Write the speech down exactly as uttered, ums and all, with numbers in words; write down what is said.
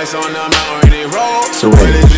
lights on the mountain and they roll. So wait.